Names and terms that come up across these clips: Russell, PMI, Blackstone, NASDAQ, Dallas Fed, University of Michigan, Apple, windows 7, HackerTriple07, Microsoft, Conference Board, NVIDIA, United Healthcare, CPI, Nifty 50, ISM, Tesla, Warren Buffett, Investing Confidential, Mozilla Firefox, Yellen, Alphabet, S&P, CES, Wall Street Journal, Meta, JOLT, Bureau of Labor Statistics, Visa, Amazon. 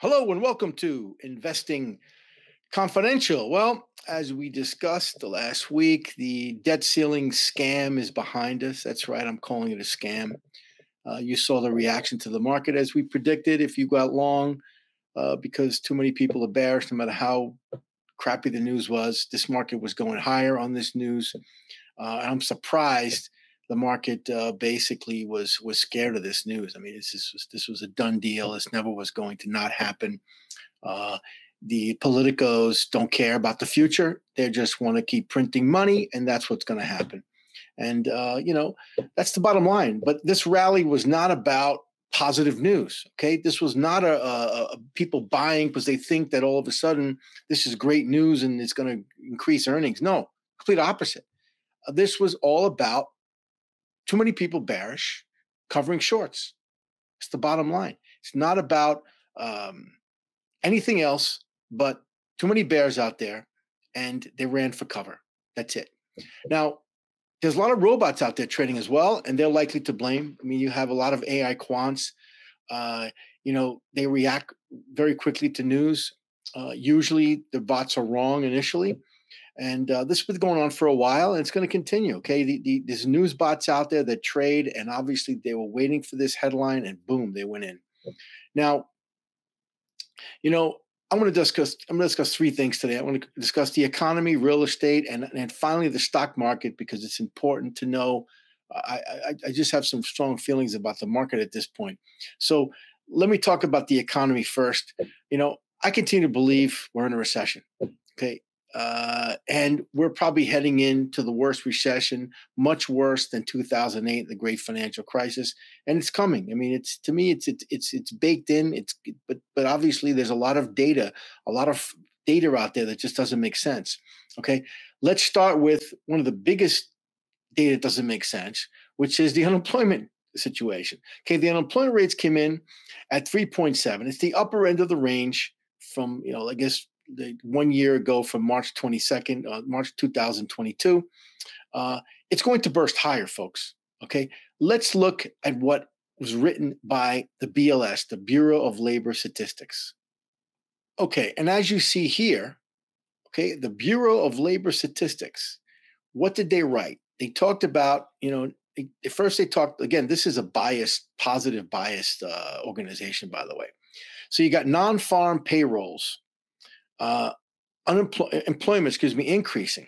Hello and welcome to Investing Confidential. Well, as we discussed last week, the debt ceiling scam is behind us. That's right, I'm calling it a scam. You saw the reaction to the market as we predicted if you got long because too many people are bearish no matter how crappy the news was. This market was going higher on this news. I'm surprised the market basically was scared of this news. I mean, this was a done deal. This never was going to not happen. The politicos don't care about the future. They just want to keep printing money, and that's what's going to happen. And, you know, that's the bottom line. But this rally was not about positive news, okay? This was not a people buying because they think that all of a sudden this is great news and it's going to increase earnings. No, complete opposite. This was all about too many people bearish, covering shorts. It's the bottom line. It's not about anything else, but too many bears out there, and they ran for cover. That's it. Now, there's a lot of robots out there trading as well, and they're likely to blame. I mean, you have a lot of AI quants. You know, they react very quickly to news. Usually, the bots are wrong initially. And this has been going on for a while, and it's going to continue, okay? There's news bots out there that trade, and obviously they were waiting for this headline, and boom, they went in. Now, you know, I'm going to discuss three things today. I want to discuss the economy, real estate, and finally the stock market, because it's important to know. I just have some strong feelings about the market at this point. So let me talk about the economy first. You know, I continue to believe we're in a recession, okay? And we're probably heading into the worst recession, much worse than 2008, the great financial crisis. And it's coming. I mean, it's, to me, it's baked in. But obviously there's a lot of data out there that just doesn't make sense. Okay. Let's start with one of the biggest data that doesn't make sense, which is the unemployment situation. Okay. The unemployment rates came in at 3.7. It's the upper end of the range from, you know, I guess, 1 year ago from March 22nd, March 2022. It's going to burst higher, folks. Okay, let's look at what was written by the BLS, the Bureau of Labor Statistics. Okay, and as you see here, okay, the Bureau of Labor Statistics, what did they write? They talked about, you know, at first they talked, again, this is a biased, positive biased organization, by the way. So you got non-farm payrolls. Employment increasing.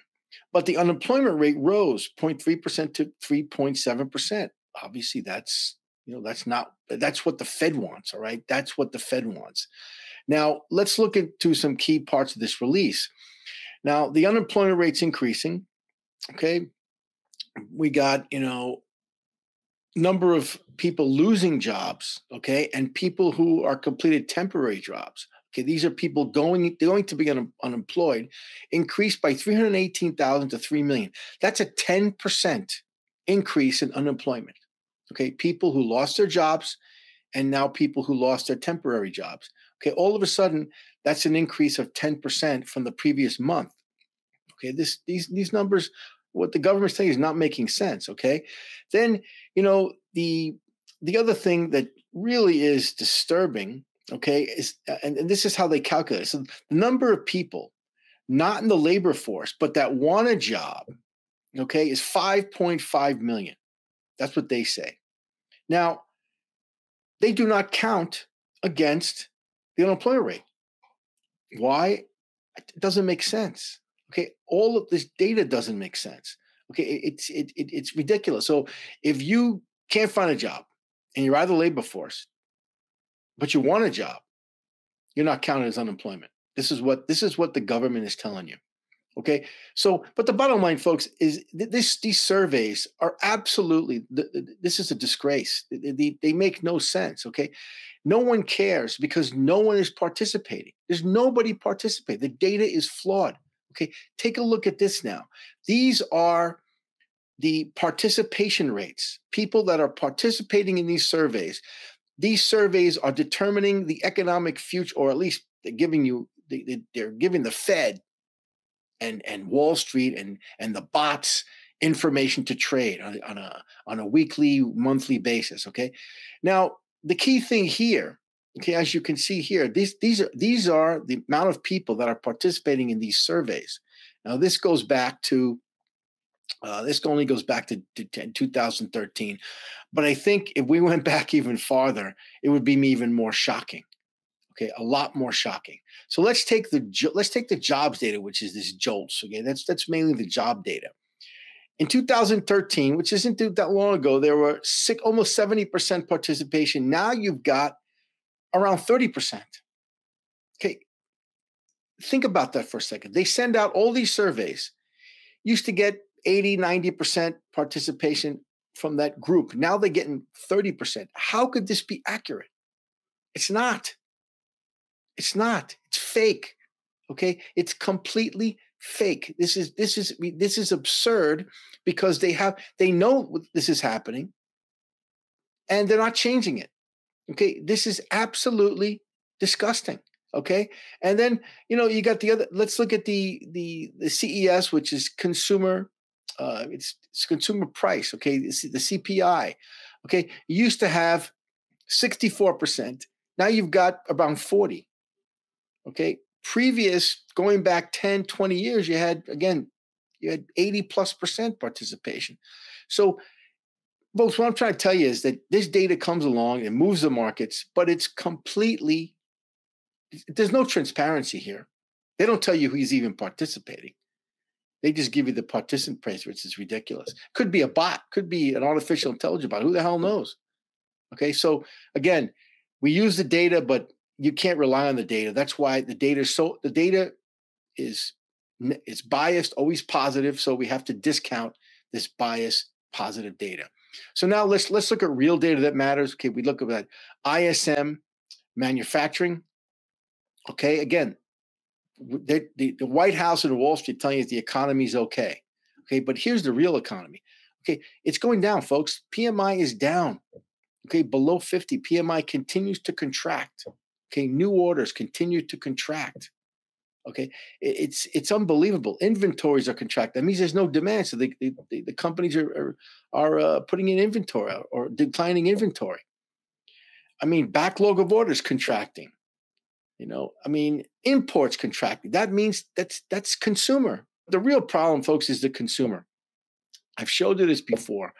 But the unemployment rate rose 0.3% to 3.7%. Obviously, that's, you know, that's what the Fed wants, all right? That's what the Fed wants. Now, let's look into some key parts of this release. Now, the unemployment rate's increasing, okay? We got, you know, number of people losing jobs, okay, and people who are completed temporary jobs. Okay, these are people going to be unemployed, increased by 318,000 to 3 million. That's a 10% increase in unemployment. Okay, people who lost their jobs and now people who lost their temporary jobs. Okay, all of a sudden, that's an increase of 10% from the previous month. Okay, these numbers, what the government's saying is not making sense, okay? Then, you know, the other thing that really is disturbing, okay, and this is how they calculate. So the number of people not in the labor force, but that want a job, okay, is 5.5 million. That's what they say. Now, they do not count against the unemployment rate. Why? It doesn't make sense. Okay, all of this data doesn't make sense. Okay, it's ridiculous. So if you can't find a job and you're out of the labor force, but you want a job, you're not counted as unemployment. This is what the government is telling you. Okay. So, but the bottom line, folks, is these surveys are absolutely, this is a disgrace. They make no sense. Okay. No one cares because no one is participating. There's nobody participating. The data is flawed. Okay. Take a look at this now. These are the participation rates, people that are participating in these surveys. These surveys are determining the economic future, or at least they're giving you, they're giving the Fed and Wall Street and the bots information to trade on a weekly, monthly basis. Okay. Now, the key thing here Okay, as you can see here, these are the amount of people that are participating in these surveys. Now, this goes back to this only goes back to 2013, but I think if we went back even farther, it would be even more shocking. Okay, a lot more shocking. So let's take the jobs data, which is this JOLT. Okay, that's mainly the job data. In 2013, which isn't that long ago, there were almost 70% participation. Now you've got around 30%. Okay, think about that for a second. They send out all these surveys. Used to get 80, 90% participation from that group. Now they're getting 30%. How could this be accurate? It's not. It's not. It's fake. Okay, it's completely fake. This is absurd because they know this is happening, and they're not changing it. Okay, this is absolutely disgusting. Okay, and then you got the other. Let's look at the CES, which is consumer. It's consumer price. Okay, the CPI. Okay, you used to have 64%. Now you've got around 40. Okay, previous going back 10, 20 years, you had 80+% participation. So, folks, what I'm trying to tell you is that this data comes along and moves the markets, but it's completely, there's no transparency here. They don't tell you who's even participating. They just give you the participant price, which is ridiculous. Could be a bot, could be an artificial intelligence bot. Who the hell knows? Okay, so again, we use the data, but you can't rely on the data. That's why the data is biased, always positive. So we have to discount this biased positive data. So now let's look at real data that matters. Okay, we look at ISM manufacturing. Okay, again, the White House and the Wall Street telling you the economy's okay. Okay, but here's the real economy. Okay, it's going down, folks. PMI is down. Okay, below 50. PMI continues to contract. Okay, new orders continue to contract. Okay, it's unbelievable. Inventories are contracting. That means there's no demand, so the companies are putting in inventory or declining inventory. I mean, backlog of orders contracting. I mean, imports contracting. That means that's consumer. The real problem, folks, is the consumer. I've showed you this before.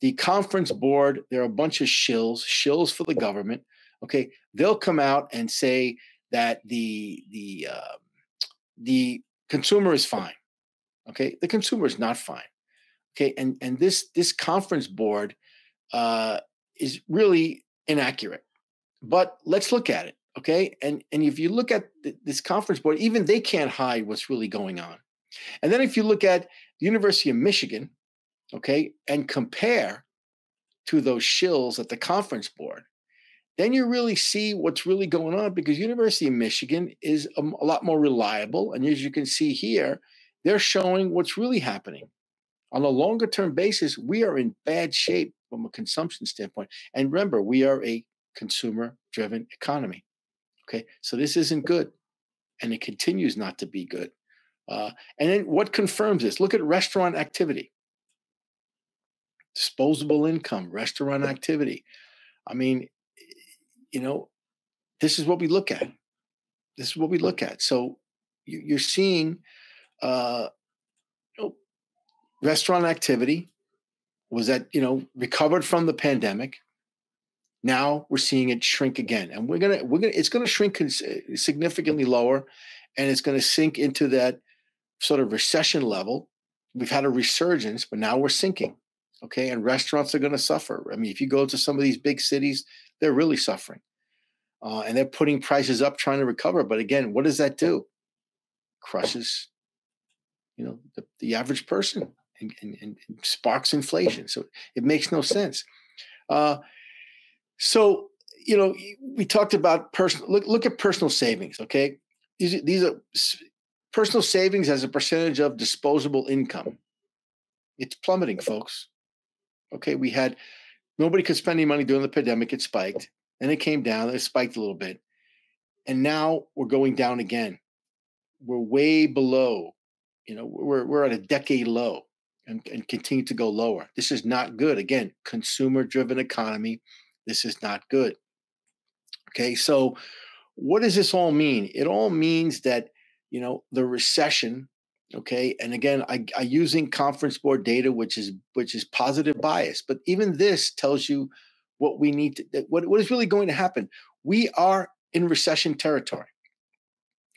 The Conference Board, they're a bunch of shills for the government. Okay, they'll come out and say that the consumer is fine. Okay, the consumer is not fine. Okay, and this Conference Board is really inaccurate. But let's look at it. Okay, and if you look at this Conference Board, even they can't hide what's really going on. And then if you look at the University of Michigan, okay, and compare to those shills at the Conference Board, then you really see what's really going on, because University of Michigan is a lot more reliable. And as you can see here, they're showing what's really happening. On a longer term basis, we are in bad shape from a consumption standpoint. And remember, we are a consumer driven economy. Okay, so this isn't good, and it continues not to be good. And then what confirms this? Look at restaurant activity, disposable income, restaurant activity. I mean, this is what we look at. This is what we look at. So you're seeing restaurant activity was that, recovered from the pandemic. Now we're seeing it shrink again. And it's going to shrink significantly lower, and it's going to sink into that sort of recession level. We've had a resurgence, but now we're sinking. Okay, and restaurants are going to suffer. I mean, if you go to some of these big cities, they're really suffering. And they're putting prices up trying to recover. But again, what does that do? Crushes, the average person and sparks inflation. So it makes no sense. So we talked about personal, look at personal savings, okay? These are personal savings as a percentage of disposable income. It's plummeting, folks. Okay, we had nobody could spend any money during the pandemic. It spiked, then it came down. It spiked a little bit, and now we're going down again. We're way below. We're at a decade low, and continue to go lower. This is not good. Again, consumer-driven economy. This is not good. Okay, so what does this all mean? It all means that, you know, the recession, okay, and again, I using Conference Board data, which is positive bias, but even this tells you what we need to, what is really going to happen. We are in recession territory.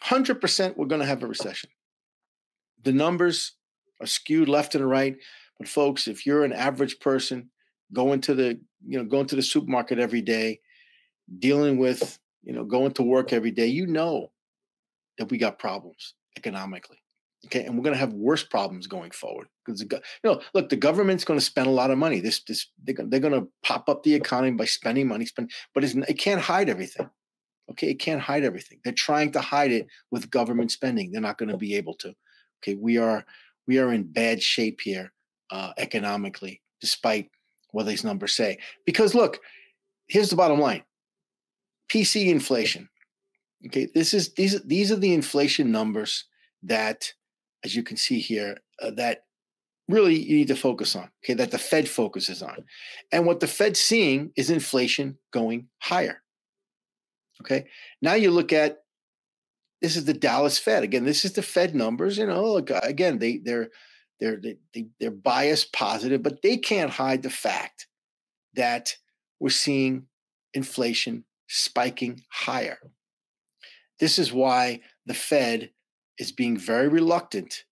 100% we're going to have a recession. The numbers are skewed left and right, but folks, if you're an average person going to the supermarket every day, dealing with, you know, going to work every day, you know that we got problems economically. Okay, and we're going to have worse problems going forward because, you know, look, the government's going to spend a lot of money. They're going to pop up the economy by spending money, but it can't hide everything. Okay, it can't hide everything. They're trying to hide it with government spending. They're not going to be able to. Okay, we are in bad shape here economically, despite what these numbers say. Because look, here's the bottom line: PC inflation. Okay, these are the inflation numbers that, as you can see here, that really you need to focus on, okay, that the Fed focuses on. And what the Fed's seeing is inflation going higher, okay? Now you look at, this is the Dallas Fed. Again, this is the Fed numbers, you know, look, again, they're bias positive, but they can't hide the fact that we're seeing inflation spiking higher. This is why the Fed is being very reluctant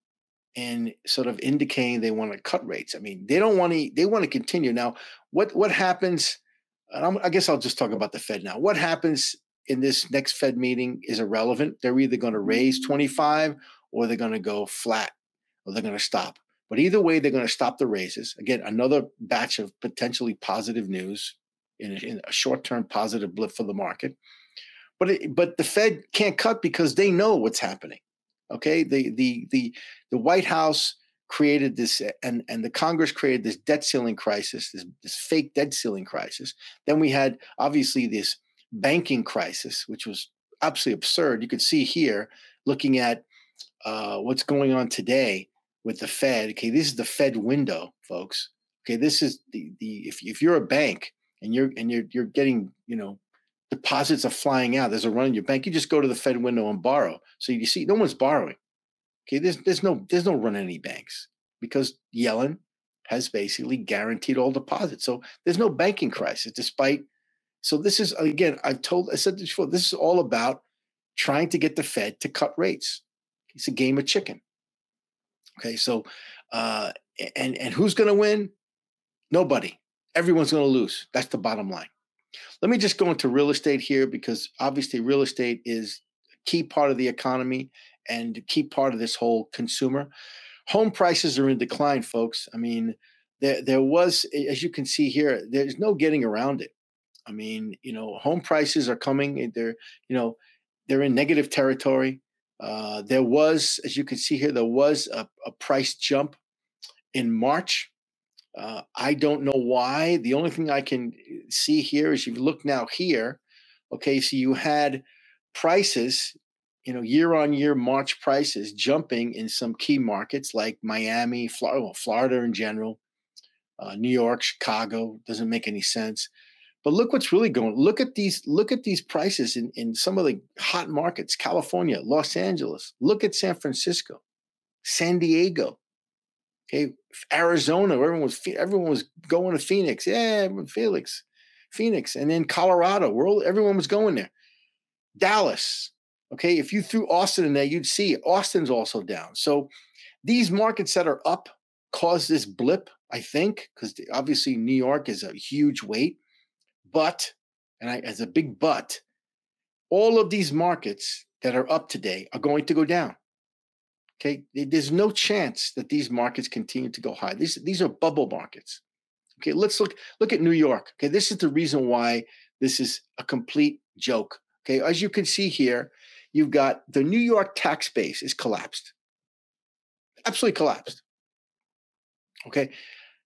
in sort of indicating they want to cut rates. I mean, they want to continue. Now, what happens, and I guess I'll just talk about the Fed now. What happens in this next Fed meeting is irrelevant. They're either going to raise 25 or they're going to go flat or they're going to stop. But either way, they're going to stop the raises. Again, another batch of potentially positive news in a short-term positive blip for the market. But the Fed can't cut because they know what's happening. Okay, the White House created this, and the Congress created this debt ceiling crisis, this fake debt ceiling crisis. Then we had obviously this banking crisis, which was absolutely absurd. You could see here, looking at what's going on today with the Fed. Okay, this is the Fed window, folks. Okay, this is the if you're a bank and you're getting, you know, deposits are flying out, there's a run in your bank, you just go to the Fed window and borrow. So you see, no one's borrowing. Okay, there's no run in any banks because Yellen has basically guaranteed all deposits. So there's no banking crisis despite. So this is, again, I said this before, this is all about trying to get the Fed to cut rates. It's a game of chicken. Okay, so and who's going to win? Nobody. Everyone's going to lose. That's the bottom line. Let me just go into real estate here because obviously real estate is a key part of the economy and a key part of this whole consumer. Home prices are in decline, folks. I mean, there was, as you can see here, there's no getting around it. I mean, you know, home prices are coming. They're in negative territory. There was, as you can see here, there was a price jump in March. I don't know why. The only thing I can see here is you look now here. Okay, so you had prices, you know, year on year, March prices jumping in some key markets like Miami, Florida in general, New York, Chicago. Doesn't make any sense. But look what's really going. Look at these prices in some of the hot markets: California, Los Angeles. Look at San Francisco, San Diego. Okay, Arizona, everyone was going to Phoenix. Yeah, Phoenix. And then Colorado, everyone was going there. Dallas. Okay, if you threw Austin in there, you'd see Austin's also down. So these markets that are up cause this blip, I think, because obviously New York is a huge weight. But, as a big but, all of these markets that are up today are going to go down. Okay, there's no chance that these markets continue to go high. These are bubble markets. Okay, let's look at New York. Okay, this is the reason why this is a complete joke. Okay, as you can see here, you've got the New York tax base is collapsed. Absolutely collapsed. Okay,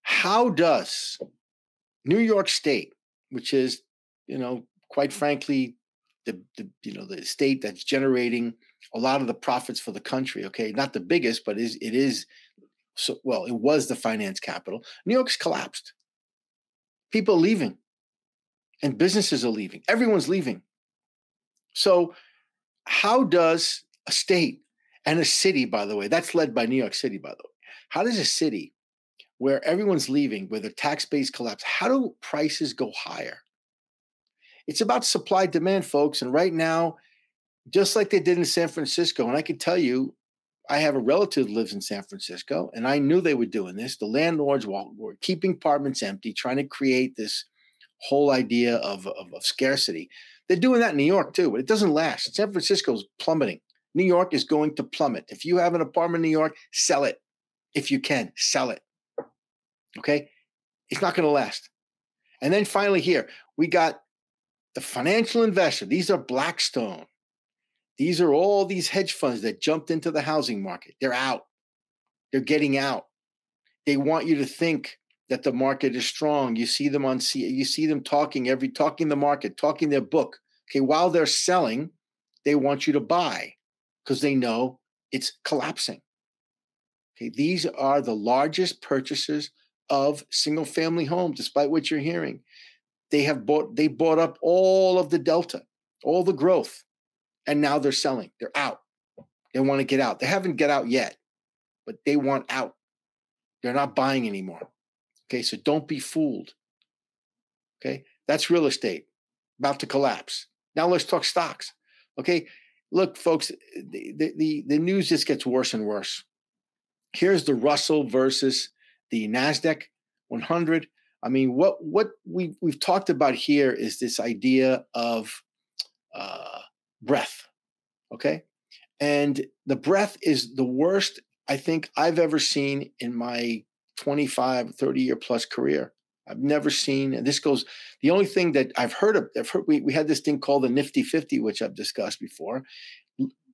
how does New York State, which is, you know, quite frankly, the state that's generating a lot of the profits for the country, okay, not the biggest, but it was the finance capital. New York's collapsed. People are leaving, and businesses are leaving. Everyone's leaving. So how does a state and a city, by the way, that's led by New York City, by the way, how does a city where everyone's leaving, where the tax base collapsed, how do prices go higher? It's about supply demand, folks. And right now, just like they did in San Francisco, and I can tell you, I have a relative who lives in San Francisco, and I knew they were doing this. The landlords were keeping apartments empty, trying to create this whole idea of scarcity. They're doing that in New York too, but it doesn't last. San Francisco's plummeting. New York is going to plummet. If you have an apartment in New York, sell it. If you can, sell it. Okay? It's not going to last. And then finally here, we got the financial investor. These are Blackstone. These are all these hedge funds that jumped into the housing market. They're out. They're getting out. They want you to think that the market is strong. You see them on talking the market, talking their book. Okay, while they're selling, they want you to buy because they know it's collapsing. Okay, these are the largest purchasers of single-family homes, despite what you're hearing. They bought up all of the delta, all the growth. And now they're selling. They're out. They want to get out. They haven't get out yet, but they want out. They're not buying anymore. Okay, so don't be fooled. Okay, that's real estate about to collapse. Now let's talk stocks. Okay, look, folks, the news just gets worse and worse. Here's the Russell versus the NASDAQ 100. I mean, what we've talked about here is this idea of breath, okay? And the breath is the worst I think I've ever seen in my 25, 30-year plus career. I've never seen, and this goes, the only thing that I've heard of, we had this thing called the Nifty 50, which I've discussed before.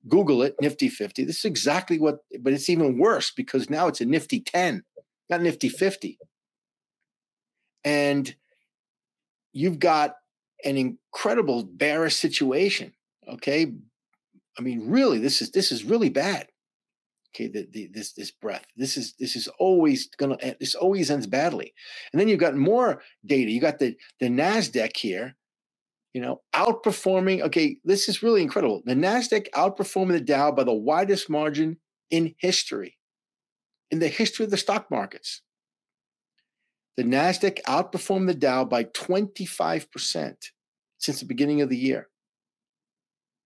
Google it, Nifty 50. This is exactly what, but it's even worse because now it's a Nifty 10, not Nifty 50. And you've got an incredible bearish situation. Okay, I mean, really, this is really bad. Okay, this breath, this is always gonna end, this always ends badly. And then you've got more data. You got the NASDAQ here, you know, outperforming. Okay, this is really incredible. The NASDAQ outperforming the Dow by the widest margin in history, in the history of the stock markets. The NASDAQ outperformed the Dow by 25% since the beginning of the year.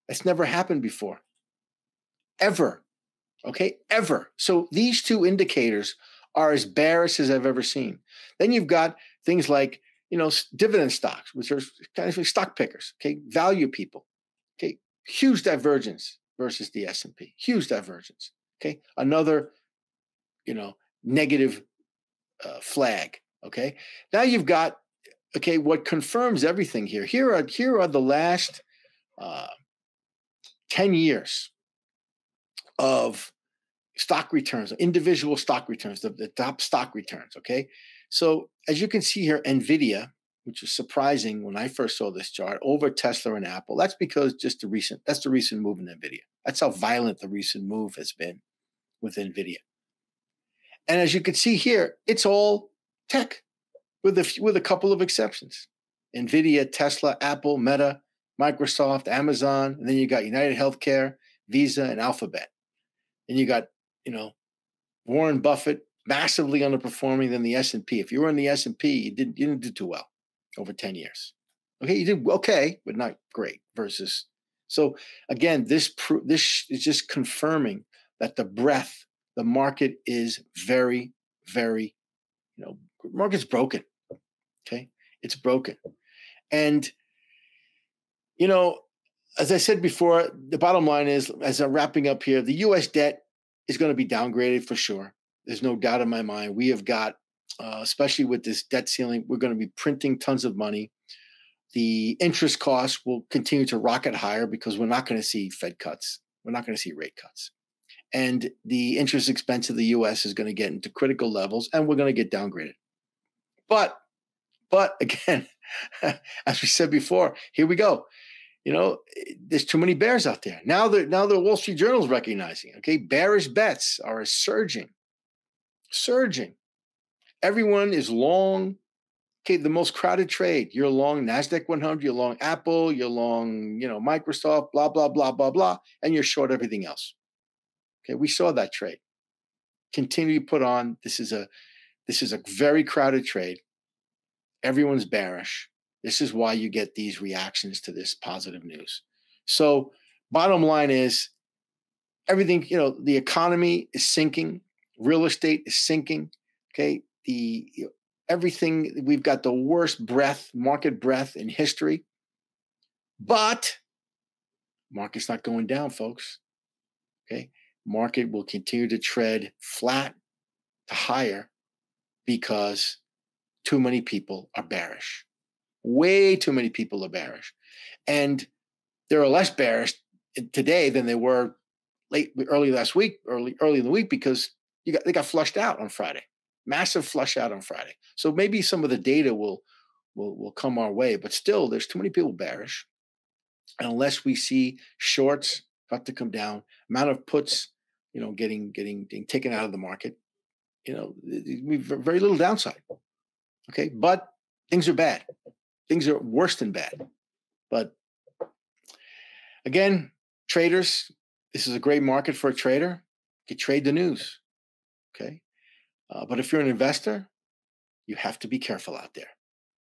That's never happened before, ever, okay, ever. So these two indicators are as bearish as I've ever seen. Then you've got things like, you know, dividend stocks, which are kind of stock pickers, okay, value people, okay, huge divergence versus the S&P, huge divergence, okay, another, you know, negative flag, okay. Now you've got, okay, what confirms everything here. Here are the last 10 years of stock returns, individual stock returns, the top stock returns, okay? So as you can see here, NVIDIA, which was surprising when I first saw this chart, over Tesla and Apple. That's because just that's the recent move in NVIDIA. That's how violent the recent move has been with NVIDIA. And as you can see here, it's all tech with a couple of exceptions. NVIDIA, Tesla, Apple, Meta, Microsoft, Amazon, and then you got United Healthcare, Visa, and Alphabet. And you got, you know, Warren Buffett massively underperforming than the S&P. If you were in the S&P, you didn't do too well over 10 years. Okay, you did okay, but not great versus. So again, this is just confirming that the breadth, the market is very, very, you know, market's broken. Okay, it's broken. And you know, as I said before, the bottom line is, as I'm wrapping up here, the U.S. debt is going to be downgraded for sure. There's no doubt in my mind. We have got, especially with this debt ceiling, we're going to be printing tons of money. The interest costs will continue to rocket higher because we're not going to see Fed cuts. We're not going to see rate cuts. And the interest expense of the U.S. is going to get into critical levels, and we're going to get downgraded. But again, as we said before, here we go. You know, there's too many bears out there. Now the Wall Street Journal is recognizing, okay, bearish bets are surging. Everyone is long okay, the most crowded trade, you're long NASDAQ 100, you're long Apple, you're long, you know, Microsoft, blah, blah, blah, blah, blah, and you're short everything else. Okay, we saw that trade. Continue to put on, this is a very crowded trade. Everyone's bearish. This is why you get these reactions to this positive news. So bottom line is everything, you know, the economy is sinking. Real estate is sinking. Okay. Everything, we've got the worst market breath in history, but market's not going down, folks. Okay. Market will continue to tread flat to higher because too many people are bearish. Way too many people are bearish. And there are less bearish today than they were early in the week, because they got flushed out on Friday, massive flush out on Friday. So maybe some of the data will come our way, but still there's too many people bearish. And unless we see shorts about to come down, amount of puts, you know, getting taken out of the market, you know, we've very little downside. Okay, but things are bad. Things are worse than bad. But again, traders, this is a great market for a trader. You trade the news, okay? But if you're an investor, you have to be careful out there.